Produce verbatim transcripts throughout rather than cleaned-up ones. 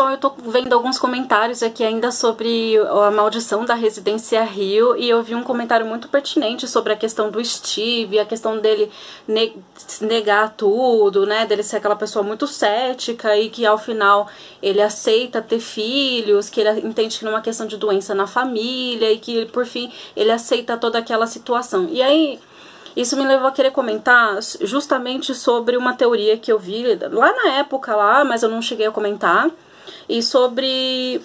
lançou, eu tô vendo alguns comentários aqui ainda sobre a maldição da Residência Hill, e eu vi um comentário muito pertinente sobre a questão do Steve, a questão dele ne negar tudo, né, dele ser aquela pessoa muito cética e que ao final ele aceita ter filhos, que ele entende que não é uma questão de doença na família e que por fim ele aceita toda aquela situação. E aí... isso me levou a querer comentar justamente sobre uma teoria que eu vi lá na época, lá, mas eu não cheguei a comentar, e sobre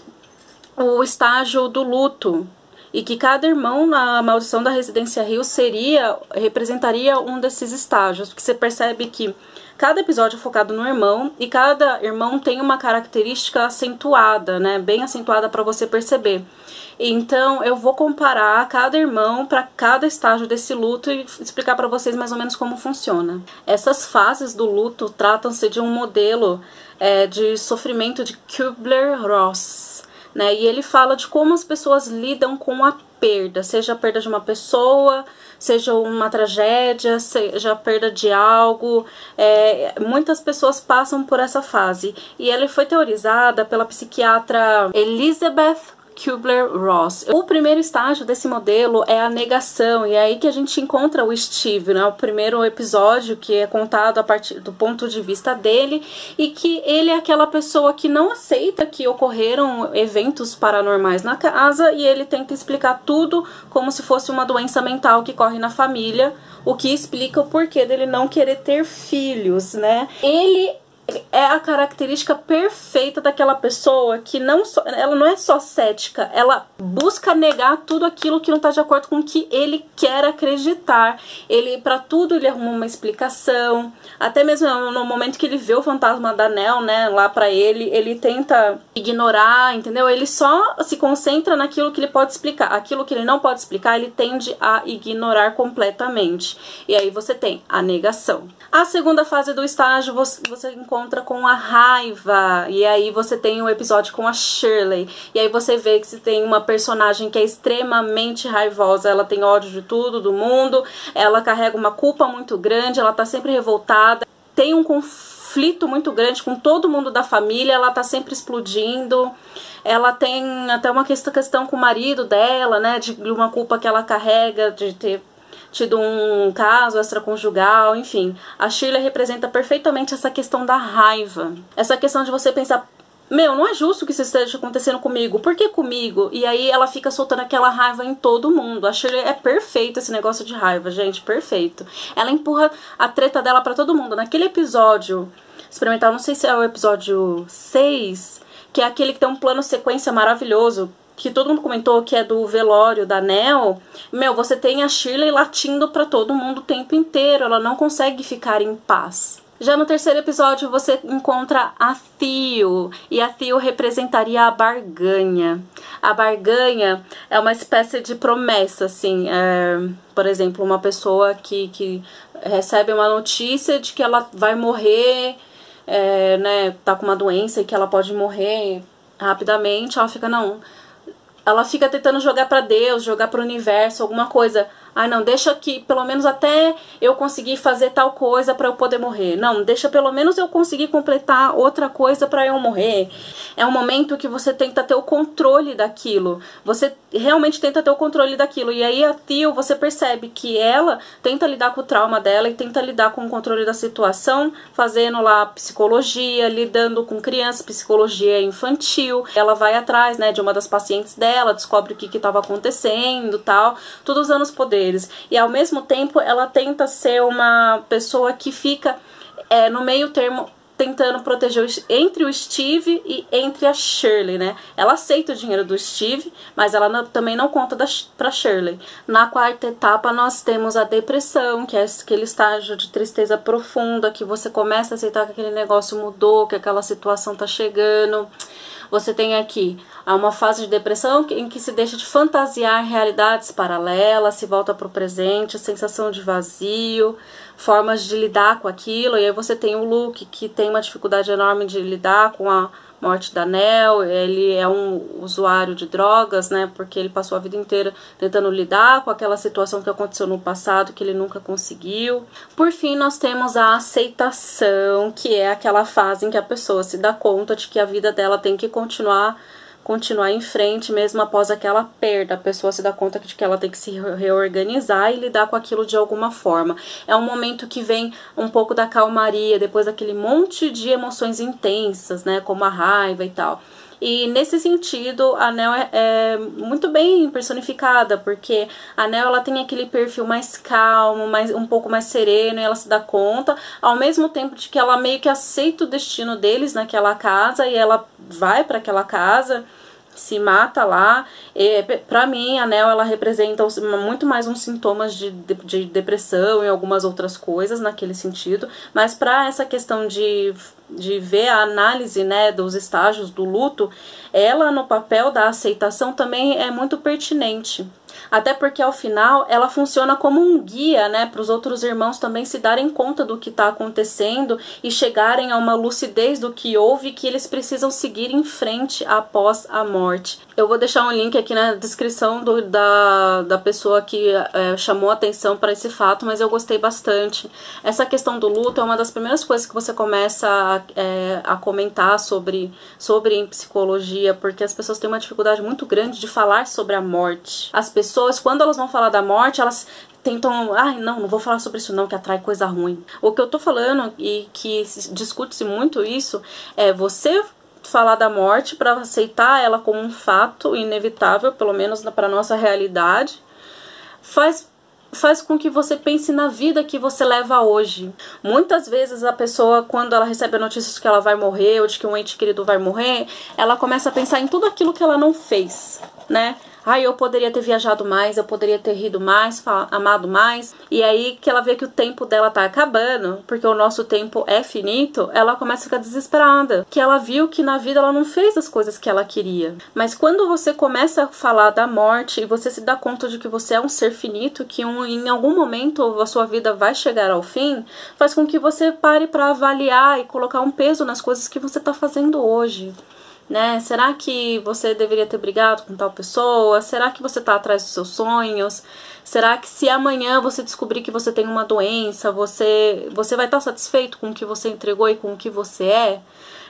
o estágio do luto, e que cada irmão na maldição da Residência Hill seria, representaria um desses estágios, porque você percebe que cada episódio é focado no irmão, e cada irmão tem uma característica acentuada, né, bem acentuada para você perceber. Então, eu vou comparar cada irmão para cada estágio desse luto e explicar para vocês mais ou menos como funciona. Essas fases do luto tratam-se de um modelo é, de sofrimento de Kübler-Ross, né? E ele fala de como as pessoas lidam com a perda, seja a perda de uma pessoa, seja uma tragédia, seja a perda de algo. É, muitas pessoas passam por essa fase. E ela foi teorizada pela psiquiatra Elizabeth Kübler-Ross. O primeiro estágio desse modelo é a negação, e é aí que a gente encontra o Steve, né? O primeiro episódio que é contado a partir do ponto de vista dele, e que ele é aquela pessoa que não aceita que ocorreram eventos paranormais na casa, e ele tenta explicar tudo como se fosse uma doença mental que corre na família, o que explica o porquê dele não querer ter filhos, né? Ele é a característica perfeita daquela pessoa que não só, ela não é só cética, ela busca negar tudo aquilo que não está de acordo com o que ele quer acreditar. Ele, para tudo, ele arruma uma explicação. Até mesmo no momento que ele vê o fantasma da Nell, né, lá para ele, ele tenta ignorar, entendeu? Ele só se concentra naquilo que ele pode explicar. Aquilo que ele não pode explicar, ele tende a ignorar completamente. E aí você tem a negação. A segunda fase do estágio, você encontra Encontra com a raiva, e aí você tem um episódio com a Shirley, e aí você vê que você tem uma personagem que é extremamente raivosa, ela tem ódio de tudo, do mundo, ela carrega uma culpa muito grande, ela tá sempre revoltada, tem um conflito muito grande com todo mundo da família, ela tá sempre explodindo, ela tem até uma questão com o marido dela, né, de uma culpa que ela carrega de ter tido um caso extraconjugal, enfim. A Shirley representa perfeitamente essa questão da raiva. Essa questão de você pensar, meu, não é justo que isso esteja acontecendo comigo, por que comigo? E aí ela fica soltando aquela raiva em todo mundo. A Shirley é perfeita esse negócio de raiva, gente, perfeito. Ela empurra a treta dela pra todo mundo. Naquele episódio experimental, não sei se é o episódio seis, que é aquele que tem um plano sequência maravilhoso, que todo mundo comentou, que é do velório da Nell, meu, você tem a Shirley latindo pra todo mundo o tempo inteiro, ela não consegue ficar em paz. Já no terceiro episódio você encontra a Theo, e a Theo representaria a barganha. A barganha é uma espécie de promessa, assim, é, por exemplo, uma pessoa que, que recebe uma notícia de que ela vai morrer, é, né, tá com uma doença e que ela pode morrer rapidamente, ela fica, não... ela fica tentando jogar pra Deus, jogar pro universo, alguma coisa. Ah, não, deixa que pelo menos até eu conseguir fazer tal coisa pra eu poder morrer. Não, deixa pelo menos eu conseguir completar outra coisa pra eu morrer. É um momento que você tenta ter o controle daquilo. Você realmente tenta ter o controle daquilo. E aí a Theo, você percebe que ela tenta lidar com o trauma dela e tenta lidar com o controle da situação, fazendo lá psicologia, lidando com crianças, psicologia infantil. Ela vai atrás, né, de uma das pacientes dela. Ela descobre o que estava acontecendo, tal, tudo usando os poderes. E ao mesmo tempo ela tenta ser uma pessoa que fica é, no meio termo, tentando proteger o, entre o Steve e entre a Shirley, né? Ela aceita o dinheiro do Steve, mas ela não, também não conta da, pra Shirley. Na quarta etapa nós temos a depressão, que é aquele estágio de tristeza profunda, que você começa a aceitar que aquele negócio mudou, que aquela situação tá chegando. Você tem aqui uma fase de depressão em que se deixa de fantasiar realidades paralelas, se volta para o presente, sensação de vazio, formas de lidar com aquilo. E aí você tem o Luke, que tem uma dificuldade enorme de lidar com a morte da Nell. Ele é um usuário de drogas, né, porque ele passou a vida inteira tentando lidar com aquela situação que aconteceu no passado, que ele nunca conseguiu. Por fim, nós temos a aceitação, que é aquela fase em que a pessoa se dá conta de que a vida dela tem que continuar continuar em frente, mesmo após aquela perda. A pessoa se dá conta de que ela tem que se reorganizar e lidar com aquilo de alguma forma. É um momento que vem um pouco da calmaria, depois daquele monte de emoções intensas, né, como a raiva e tal. E nesse sentido, a Nell é, é muito bem personificada, porque a Nell, ela tem aquele perfil mais calmo, mais, um pouco mais sereno, e ela se dá conta, ao mesmo tempo de que ela meio que aceita o destino deles naquela casa, e ela vai para aquela casa, se mata lá. E, pra mim, a Nell, ela representa muito mais uns sintomas de, de, de depressão e algumas outras coisas naquele sentido, mas pra essa questão de... de ver a análise, né, dos estágios do luto, ela no papel da aceitação também é muito pertinente. Até porque ao final ela funciona como um guia, né, para os outros irmãos também se darem conta do que está acontecendo e chegarem a uma lucidez do que houve, que eles precisam seguir em frente após a morte. Eu vou deixar um link aqui na descrição do, da, da pessoa que é, chamou atenção para esse fato, mas eu gostei bastante. Essa questão do luto é uma das primeiras coisas que você começa a, é, a comentar sobre, sobre em psicologia, porque as pessoas têm uma dificuldade muito grande de falar sobre a morte. As pessoas, quando elas vão falar da morte, elas tentam, ai, ah, não, não vou falar sobre isso não, que atrai coisa ruim. O que eu tô falando, e que discute-se muito isso, é você falar da morte para aceitar ela como um fato inevitável, pelo menos para nossa realidade, faz faz com que você pense na vida que você leva hoje. Muitas vezes a pessoa, quando ela recebe notícias de que ela vai morrer, ou de que um ente querido vai morrer, ela começa a pensar em tudo aquilo que ela não fez, né? Ai, eu poderia ter viajado mais, eu poderia ter rido mais, amado mais. E aí que ela vê que o tempo dela tá acabando, porque o nosso tempo é finito, ela começa a ficar desesperada. Que ela viu que na vida ela não fez as coisas que ela queria. Mas quando você começa a falar da morte e você se dá conta de que você é um ser finito, que um, em algum momento a sua vida vai chegar ao fim, faz com que você pare para avaliar e colocar um peso nas coisas que você tá fazendo hoje. Né? Será que você deveria ter brigado com tal pessoa? Será que você está atrás dos seus sonhos? Será que se amanhã você descobrir que você tem uma doença, você, você vai estar satisfeito com o que você entregou e com o que você é?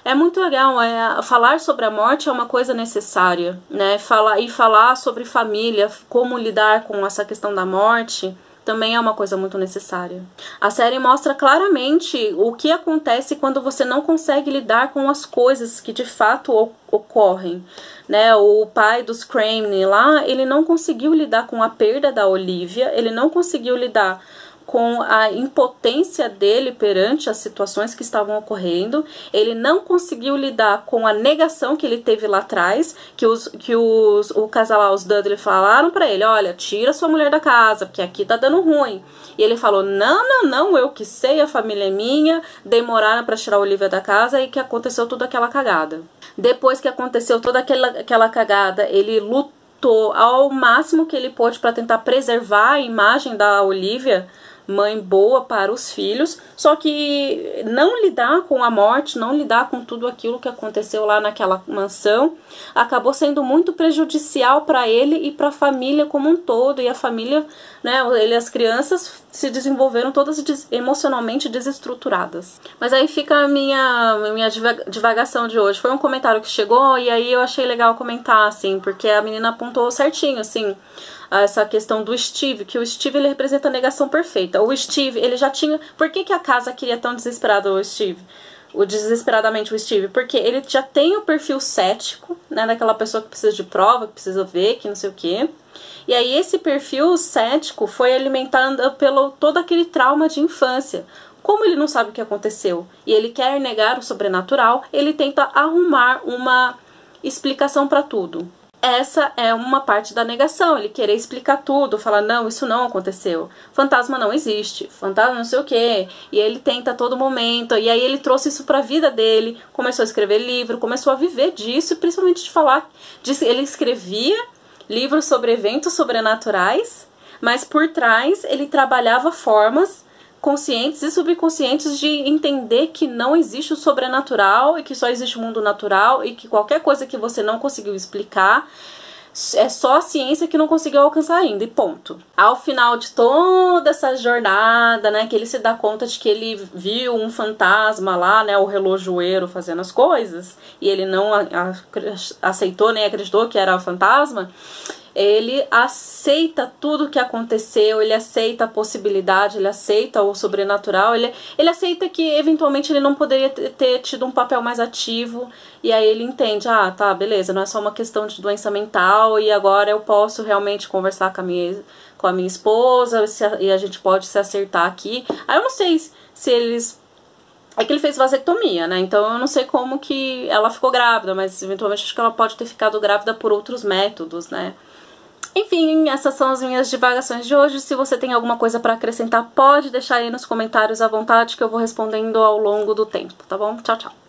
É muito legal, é, falar sobre a morte é uma coisa necessária, né? Falar, e falar sobre família, como lidar com essa questão da morte, também é uma coisa muito necessária. A série mostra claramente o que acontece quando você não consegue lidar com as coisas que de fato ocorrem, né? O pai dos Crain lá, ele não conseguiu lidar com a perda da Olivia, ele não conseguiu lidar com a impotência dele perante as situações que estavam ocorrendo, ele não conseguiu lidar com a negação que ele teve lá atrás, que, os, que os, o casal lá, os Dudley, falaram pra ele, olha, tira sua mulher da casa, porque aqui tá dando ruim. E ele falou, não, não, não, eu que sei, a família é minha, demoraram pra tirar a Olivia da casa, e que aconteceu toda aquela cagada. Depois que aconteceu toda aquela, aquela cagada, ele lutou ao máximo que ele pôde pra tentar preservar a imagem da Olivia, mãe boa para os filhos, só que não lidar com a morte, não lidar com tudo aquilo que aconteceu lá naquela mansão, acabou sendo muito prejudicial para ele e para a família como um todo, e a família, né, ele e as crianças se desenvolveram todas des- emocionalmente desestruturadas. Mas aí fica a minha, minha divagação de hoje, foi um comentário que chegou e aí eu achei legal comentar, assim, porque a menina apontou certinho, assim, essa questão do Steve, que o Steve, ele representa a negação perfeita. O Steve, ele já tinha... Por que que a casa queria tão desesperado o Steve? O desesperadamente o Steve? Porque ele já tem o perfil cético, né? Daquela pessoa que precisa de prova, que precisa ver, que não sei o quê. E aí esse perfil cético foi alimentando pelo todo aquele trauma de infância. Como ele não sabe o que aconteceu e ele quer negar o sobrenatural, ele tenta arrumar uma explicação para tudo. Essa é uma parte da negação, ele querer explicar tudo, falar, não, isso não aconteceu, fantasma não existe, fantasma não sei o que, e ele tenta a todo momento, e aí ele trouxe isso pra vida dele, começou a escrever livro, começou a viver disso, principalmente de falar, de, ele escrevia livros sobre eventos sobrenaturais, mas por trás ele trabalhava formas conscientes e subconscientes de entender que não existe o sobrenatural e que só existe o mundo natural e que qualquer coisa que você não conseguiu explicar é só a ciência que não conseguiu alcançar ainda, e ponto. Ao final de toda essa jornada, né, que ele se dá conta de que ele viu um fantasma lá, né, o relojoeiro fazendo as coisas, e ele não a, a, aceitou nem acreditou que era o fantasma, ele aceita tudo o que aconteceu, ele aceita a possibilidade, ele aceita o sobrenatural, ele, ele aceita que eventualmente ele não poderia ter tido um papel mais ativo, e aí ele entende, ah, tá, beleza, não é só uma questão de doença mental, e agora eu posso realmente conversar com a minha, com a minha esposa, e a gente pode se acertar aqui. Aí eu não sei se eles... É que ele fez vasectomia, né? Então eu não sei como que ela ficou grávida, mas eventualmente acho que ela pode ter ficado grávida por outros métodos, né? Enfim, essas são as minhas divagações de hoje. Se você tem alguma coisa para acrescentar, pode deixar aí nos comentários à vontade que eu vou respondendo ao longo do tempo, tá bom? Tchau, tchau!